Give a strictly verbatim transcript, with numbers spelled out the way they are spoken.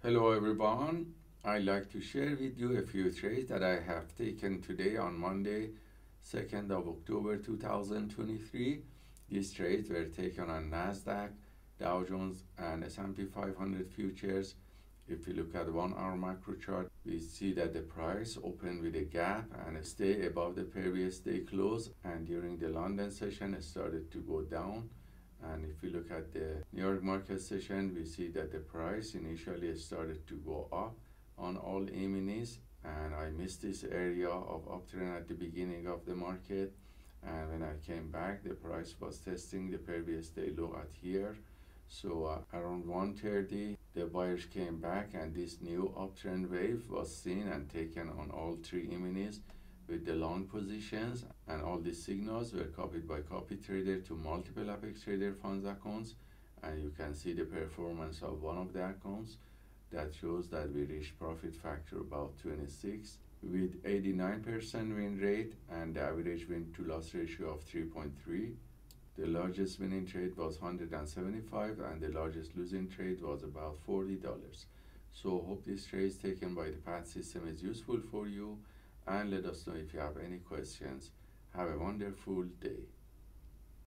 Hello everyone, I'd like to share with you a few trades that I have taken today on Monday, second of October two thousand twenty-three. These trades were taken on NASDAQ, Dow Jones and S and P five hundred futures. If you look at one hour macro chart, we see that the price opened with a gap and stay above the previous day close, and during the London session it started to go down. And if you look at the New York market session, we see that the price initially started to go up on all Eminis, and I missed this area of uptrend at the beginning of the market, and when I came back the price was testing the previous day low at here. So uh, around one thirty the buyers came back, and this new uptrend wave was seen and taken on all three Eminis with the long positions, and all these signals were copied by copy trader to multiple Apex Trader funds accounts, and you can see the performance of one of the accounts that shows that we reached profit factor about twenty-six with eighty-nine percent win rate and the average win to loss ratio of three point three. The largest winning trade was one hundred seventy-five and the largest losing trade was about forty dollars. So hope this trade taken by the PAAT system is useful for you, and let us know if you have any questions. Have a wonderful day.